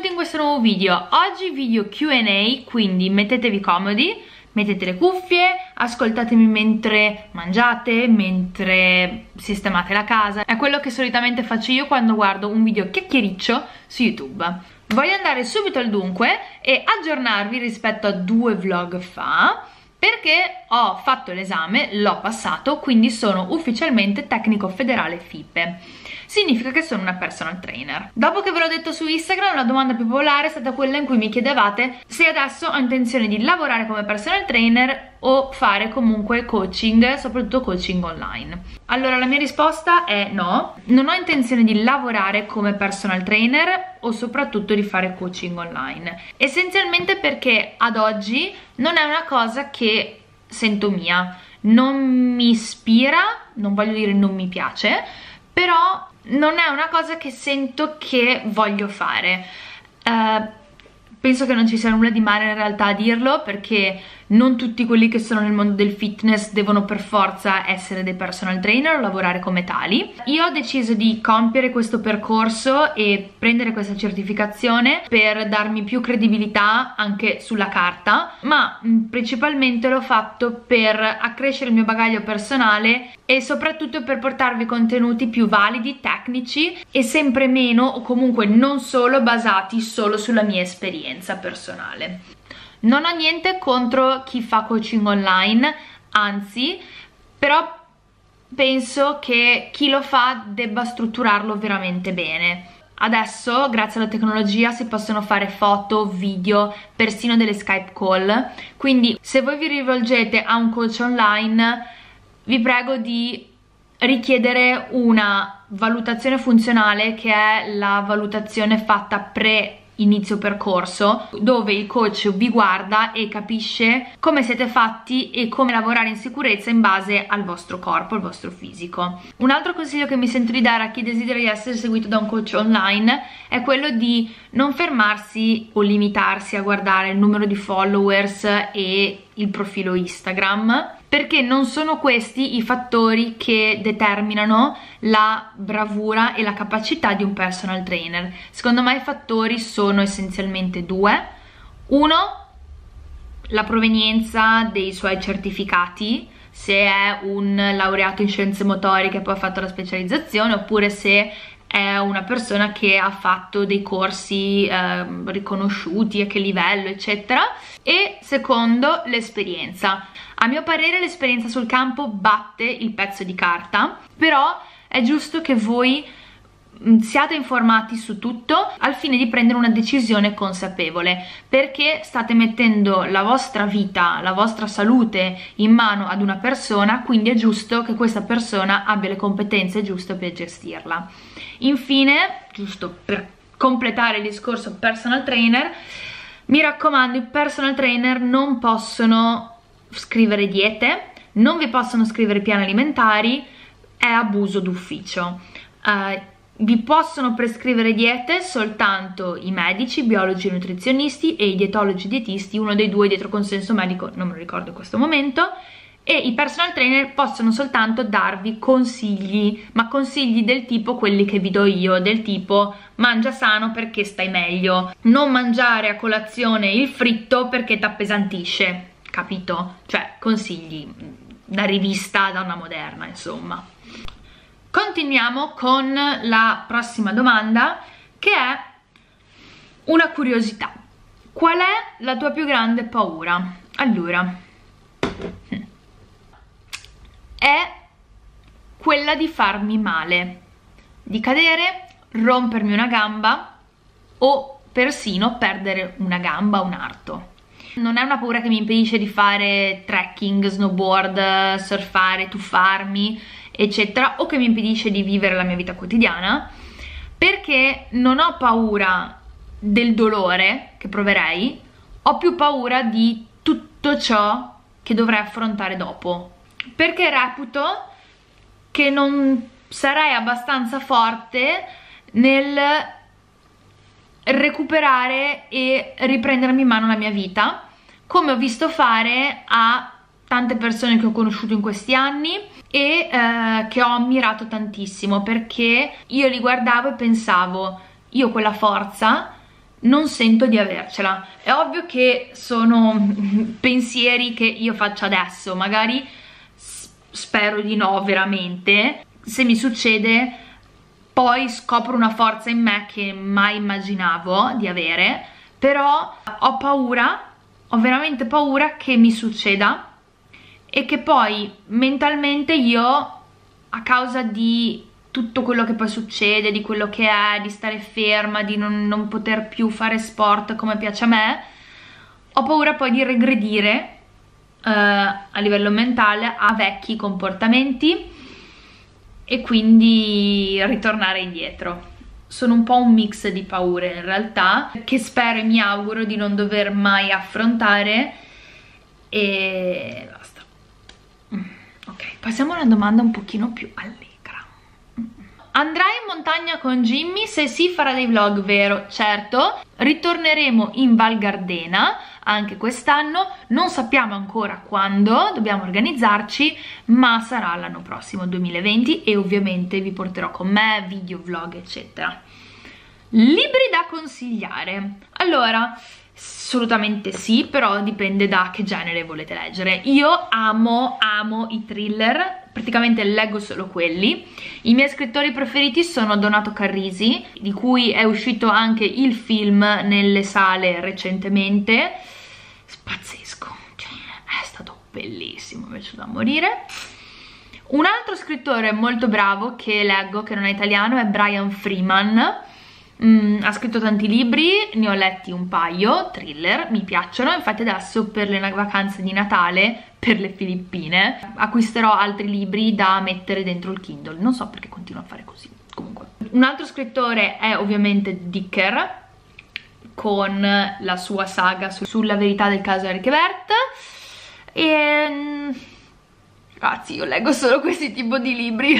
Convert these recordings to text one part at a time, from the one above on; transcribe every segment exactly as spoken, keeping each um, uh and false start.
benvenuti in questo nuovo video. Oggi video Q and A, quindi mettetevi comodi, mettete le cuffie, ascoltatemi mentre mangiate, mentre sistemate la casa. È quello che solitamente faccio io quando guardo un video chiacchiericcio su YouTube. Voglio andare subito al dunque e aggiornarvi rispetto a due vlog fa, perché ho fatto l'esame, l'ho passato, quindi sono ufficialmente tecnico federale FIPE. Significa che sono una personal trainer. Dopo che ve l'ho detto su Instagram, la domanda più popolare è stata quella in cui mi chiedevate se adesso ho intenzione di lavorare come personal trainer o fare comunque coaching, soprattutto coaching online. Allora la mia risposta è no, non ho intenzione di lavorare come personal trainer o soprattutto di fare coaching online, essenzialmente perché ad oggi non è una cosa che sento mia, non mi ispira, non voglio dire non mi piace, però non è una cosa che sento che voglio fare. Uh, Penso che non ci sia nulla di male in realtà a dirlo, perché non tutti quelli che sono nel mondo del fitness devono per forza essere dei personal trainer o lavorare come tali. Io ho deciso di compiere questo percorso e prendere questa certificazione per darmi più credibilità anche sulla carta, ma principalmente l'ho fatto per accrescere il mio bagaglio personale e soprattutto per portarvi contenuti più validi, tecnici e sempre meno, o comunque non solo, basati solo sulla mia esperienza personale. Non ho niente contro chi fa coaching online, anzi, però penso che chi lo fa debba strutturarlo veramente bene. Adesso, grazie alla tecnologia, si possono fare foto, video, persino delle Skype call, quindi se voi vi rivolgete a un coach online, vi prego di richiedere una valutazione funzionale, che è la valutazione fatta pre inizio percorso, dove il coach vi guarda e capisce come siete fatti e come lavorare in sicurezza in base al vostro corpo, al vostro fisico. Un altro consiglio che mi sento di dare a chi desidera di essere seguito da un coach online è quello di non fermarsi o limitarsi a guardare il numero di followers e il profilo Instagram, perché non sono questi i fattori che determinano la bravura e la capacità di un personal trainer. Secondo me i fattori sono essenzialmente due. Uno, la provenienza dei suoi certificati, se è un laureato in scienze motoriche e poi ha fatto la specializzazione, oppure se è una persona che ha fatto dei corsi eh, riconosciuti, a che livello, eccetera. E secondo, l'esperienza. A mio parere l'esperienza sul campo batte il pezzo di carta, però è giusto che voi siate informati su tutto al fine di prendere una decisione consapevole, perché state mettendo la vostra vita, la vostra salute in mano ad una persona, quindi è giusto che questa persona abbia le competenze giuste per gestirla. Infine, giusto per completare il discorso personal trainer, mi raccomando, i personal trainer non possono scrivere diete, non vi possono scrivere piani alimentari, è abuso d'ufficio. Uh, vi possono prescrivere diete soltanto i medici, biologi, nutrizionisti e i dietologi dietisti, uno dei due dietro consenso medico, non me lo ricordo in questo momento. E i personal trainer possono soltanto darvi consigli, ma consigli del tipo quelli che vi do io, del tipo mangia sano perché stai meglio, non mangiare a colazione il fritto perché ti appesantisce, capito? Cioè consigli da rivista, da una moderna, insomma. Continuiamo con la prossima domanda, che è una curiosità. Qual è la tua più grande paura? Allora, è quella di farmi male, di cadere, rompermi una gamba o persino perdere una gamba o un arto. Non è una paura che mi impedisce di fare trekking, snowboard, surfare, tuffarmi, eccetera, o che mi impedisce di vivere la mia vita quotidiana, perché non ho paura del dolore che proverei, ho più paura di tutto ciò che dovrei affrontare dopo, perché reputo che non sarei abbastanza forte nel recuperare e riprendermi in mano la mia vita, come ho visto fare a tante persone che ho conosciuto in questi anni e eh, che ho ammirato tantissimo, perché io li guardavo e pensavo, io quella forza non sento di avercela. È ovvio che sono pensieri che io faccio adesso, magari spero di no veramente, se mi succede poi scopro una forza in me che mai immaginavo di avere, però ho paura, ho veramente paura che mi succeda e che poi mentalmente io, a causa di tutto quello che poi succede, di quello che è, di stare ferma, di non, non poter più fare sport come piace a me, ho paura poi di regredire eh, a livello mentale a vecchi comportamenti e quindi ritornare indietro. Sono un po' un mix di paure in realtà, che spero e mi auguro di non dover mai affrontare. E basta. Ok, passiamo a una domanda un pochino più allegra. Andrai in montagna con Jimmy? Se sì, farà dei vlog, vero? Certo. Ritorneremo in Val Gardena anche quest'anno, non sappiamo ancora quando, dobbiamo organizzarci, ma sarà l'anno prossimo, duemilaventi, e ovviamente vi porterò con me video, vlog, eccetera. Libri da consigliare? Allora, assolutamente sì, però dipende da che genere volete leggere. Io amo, amo i thriller, praticamente leggo solo quelli. I miei scrittori preferiti sono Donato Carrisi, di cui è uscito anche il film nelle sale recentemente, pazzesco, cioè, è stato bellissimo, mi è piaciuto da morire. Un altro scrittore molto bravo che leggo, che non è italiano, è Brian Freeman. Mm, ha scritto tanti libri, ne ho letti un paio, thriller, mi piacciono. Infatti adesso per le vacanze di Natale, per le Filippine, acquisterò altri libri da mettere dentro il Kindle. Non so perché continuo a fare così, comunque. Un altro scrittore è ovviamente Dicker, con la sua saga su sulla verità del caso Harry Quebert. E... ragazzi, io leggo solo questi tipo di libri.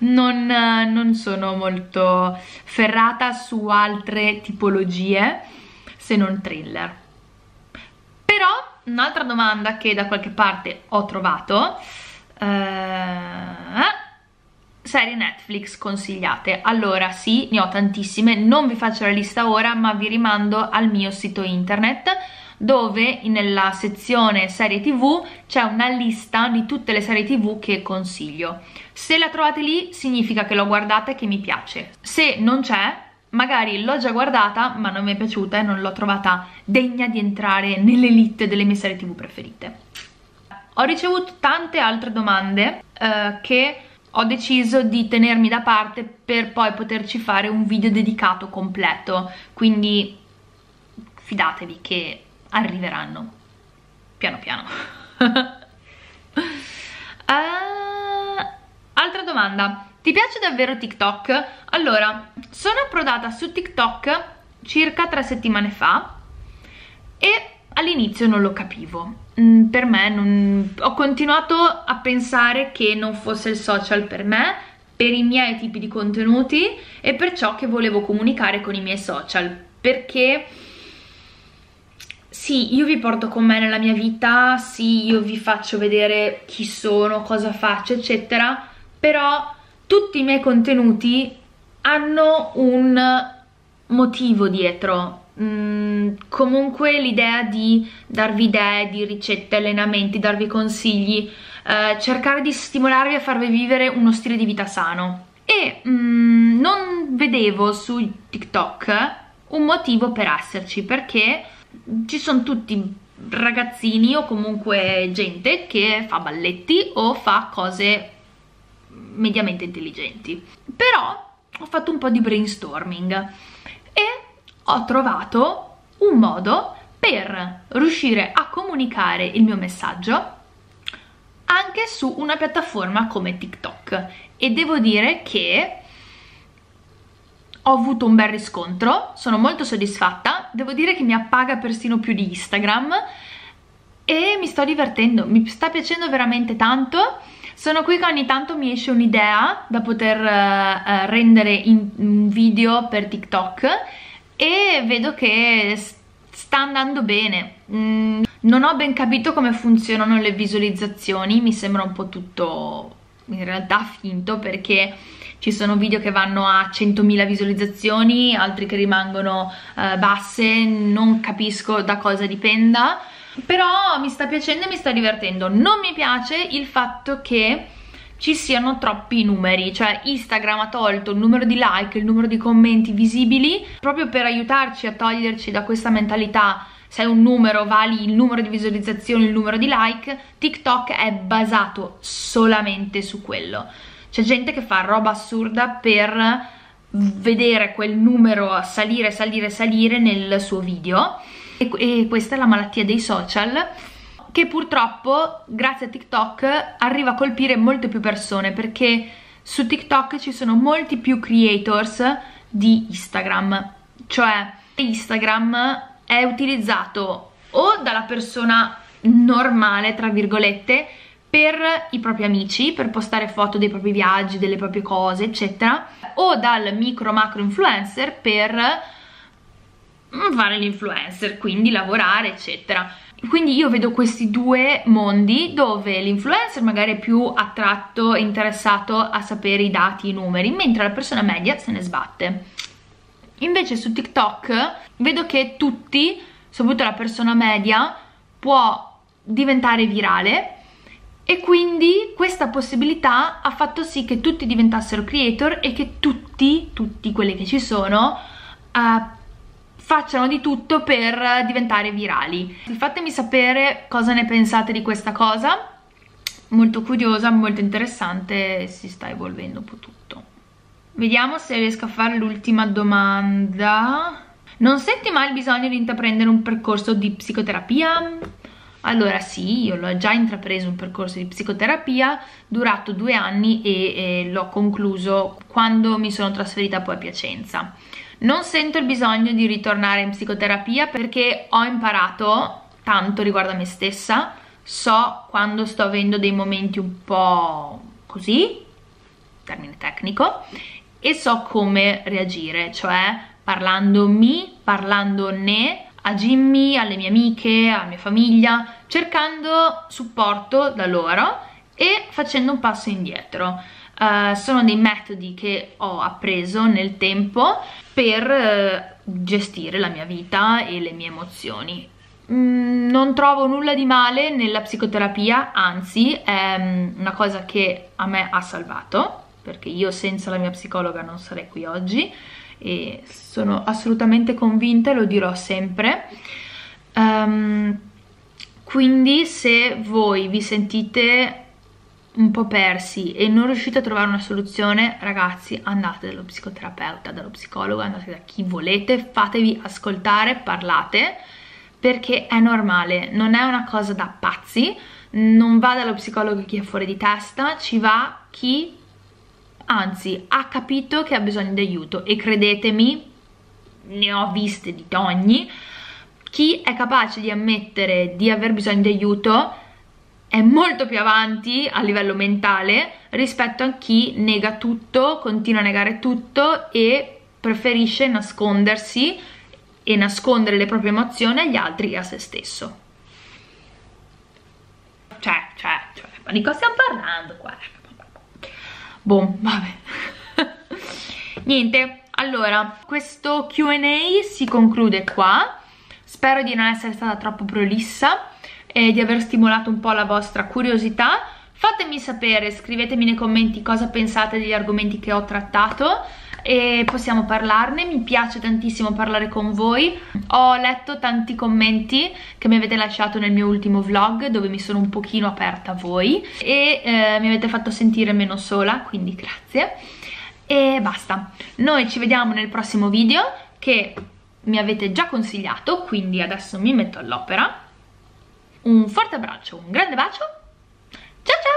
Non, non sono molto ferrata su altre tipologie se non thriller. Però un'altra domanda che da qualche parte ho trovato, eh, serie Netflix consigliate? Allora sì, ne ho tantissime, non vi faccio la lista ora, ma vi rimando al mio sito internet, dove nella sezione serie tv c'è una lista di tutte le serie tv che consiglio. Se la trovate lì significa che l'ho guardata e che mi piace. Se non c'è, magari l'ho già guardata ma non mi è piaciuta e non l'ho trovata degna di entrare nell'elite delle mie serie tv preferite. Ho ricevuto tante altre domande eh, che ho deciso di tenermi da parte per poi poterci fare un video dedicato completo, quindi fidatevi che arriveranno piano piano. uh, altra domanda: ti piace davvero TikTok? Allora, sono approdata su TikTok circa tre settimane fa e all'inizio non lo capivo, mm, per me non... ho continuato a pensare che non fosse il social per me, per i miei tipi di contenuti e per ciò che volevo comunicare con i miei social, perché sì, io vi porto con me nella mia vita, sì, io vi faccio vedere chi sono, cosa faccio, eccetera, però tutti i miei contenuti hanno un motivo dietro. Mm, comunque l'idea di darvi idee, di ricette, allenamenti, darvi consigli, eh, cercare di stimolarvi a farvi vivere uno stile di vita sano. E mm, non vedevo su TikTok un motivo per esserci, perché ci sono tutti ragazzini o comunque gente che fa balletti o fa cose mediamente intelligenti. Però ho fatto un po' di brainstorming e ho trovato un modo per riuscire a comunicare il mio messaggio anche su una piattaforma come TikTok, e devo dire che ho avuto un bel riscontro, sono molto soddisfatta, devo dire che mi appaga persino più di Instagram e mi sto divertendo, mi sta piacendo veramente tanto. Sono qui che ogni tanto mi esce un'idea da poter uh, rendere in un video per TikTok e vedo che sta andando bene. Mm, non ho ben capito come funzionano le visualizzazioni, mi sembra un po' tutto in realtà finto, perché ci sono video che vanno a centomila visualizzazioni, altri che rimangono eh, basse, non capisco da cosa dipenda, però mi sta piacendo e mi sta divertendo. Non mi piace il fatto che ci siano troppi numeri, cioè Instagram ha tolto il numero di like, il numero di commenti visibili proprio per aiutarci a toglierci da questa mentalità: se è un numero vali il numero di visualizzazioni, il numero di like. TikTok è basato solamente su quello. C'è gente che fa roba assurda per vedere quel numero salire, salire, salire nel suo video, e, e questa è la malattia dei social, che purtroppo grazie a TikTok arriva a colpire molte più persone, perché su TikTok ci sono molti più creators di Instagram. Cioè Instagram è utilizzato o dalla persona normale, tra virgolette, per i propri amici, per postare foto dei propri viaggi, delle proprie cose, eccetera, o dal micro macro influencer per fare l'influencer, quindi lavorare, eccetera. Quindi io vedo questi due mondi dove l'influencer magari è più attratto e interessato a sapere i dati, i numeri, mentre la persona media se ne sbatte. Invece su TikTok vedo che tutti, soprattutto la persona media, può diventare virale, e quindi questa possibilità ha fatto sì che tutti diventassero creator e che tutti, tutti quelli che ci sono, uh, facciano di tutto per diventare virali. Fatemi sapere cosa ne pensate di questa cosa, molto curiosa, molto interessante, si sta evolvendo un po' tutto. Vediamo se riesco a fare l'ultima domanda. Non senti mai il bisogno di intraprendere un percorso di psicoterapia? Allora sì, io l'ho già intrapreso un percorso di psicoterapia durato due anni e, e l'ho concluso quando mi sono trasferita poi a Piacenza. Non sento il bisogno di ritornare in psicoterapia perché ho imparato tanto riguardo a me stessa, so quando sto avendo dei momenti un po' così, termine tecnico, e so come reagire, cioè parlandomi, parlandone a Jimmy, alle mie amiche, alla mia famiglia, cercando supporto da loro e facendo un passo indietro. Uh, sono dei metodi che ho appreso nel tempo per uh, gestire la mia vita e le mie emozioni. Mm, non trovo nulla di male nella psicoterapia, anzi è una cosa che a me ha salvato, perché io senza la mia psicologa non sarei qui oggi, e sono assolutamente convinta e lo dirò sempre. Um, quindi se voi vi sentite un po' persi e non riuscite a trovare una soluzione, ragazzi, andate dallo psicoterapeuta, dallo psicologo, andate da chi volete, fatevi ascoltare, parlate, perché è normale, non è una cosa da pazzi. Non va dallo psicologo chi è fuori di testa, ci va chi anzi ha capito che ha bisogno di aiuto, e credetemi, ne ho viste di ogni. Chi è capace di ammettere di aver bisogno di aiuto è molto più avanti a livello mentale rispetto a chi nega tutto, continua a negare tutto e preferisce nascondersi e nascondere le proprie emozioni agli altri e a se stesso. Cioè, cioè, cioè, ma di cosa stiamo parlando qua? Boh, vabbè. Niente, allora, questo Q and A si conclude qua. Spero di non essere stata troppo prolissa e di aver stimolato un po' la vostra curiosità. Fatemi sapere, scrivetemi nei commenti cosa pensate degli argomenti che ho trattato e possiamo parlarne. Mi piace tantissimo parlare con voi. Ho letto tanti commenti che mi avete lasciato nel mio ultimo vlog, dove mi sono un pochino aperta a voi e eh, mi avete fatto sentire meno sola, quindi grazie. E basta, noi ci vediamo nel prossimo video che mi avete già consigliato, quindi adesso mi metto all'opera. Un forte abbraccio, un grande bacio, ciao ciao!